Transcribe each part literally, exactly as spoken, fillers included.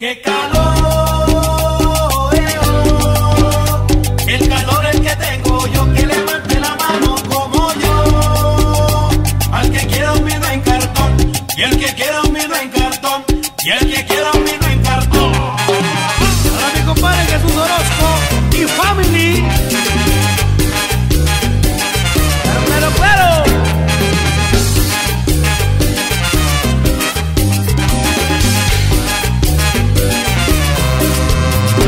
¡Qué calor! El calor el que tengo yo, que levante la mano como yo. Al que quiera un vino en cartón, y el que quiera un vino en cartón, y el que quiera un vino en cartón. Para mi compadre Jesús Orozco y family. ¡Pero, pero, pero!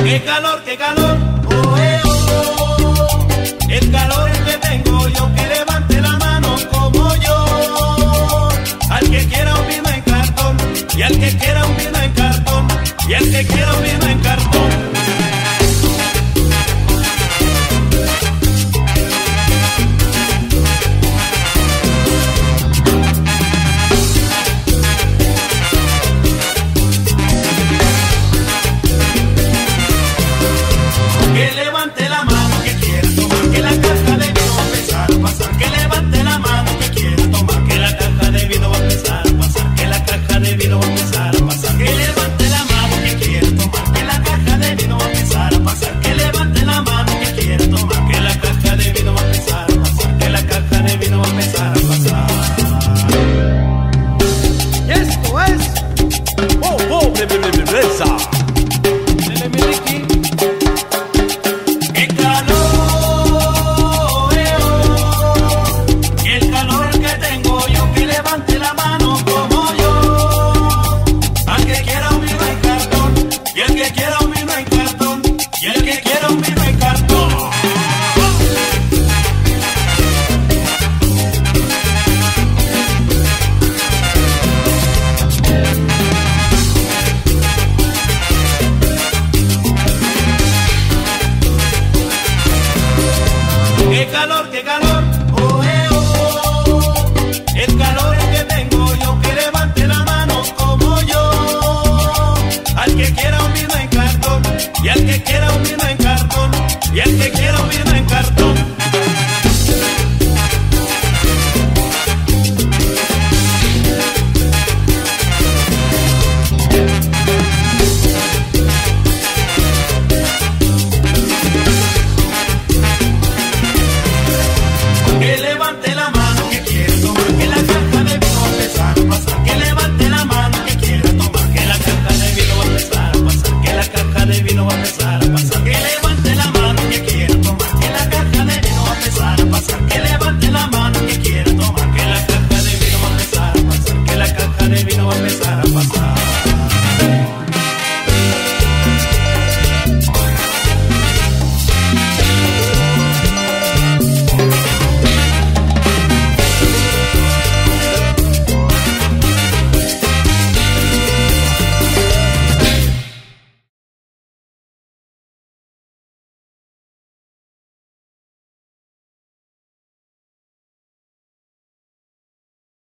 ¡Qué calor, qué calor! Oh, eh, oh. El calor es que tengo yo, que levante la mano como yo. Al que quiera un vino en cartón y al que quiera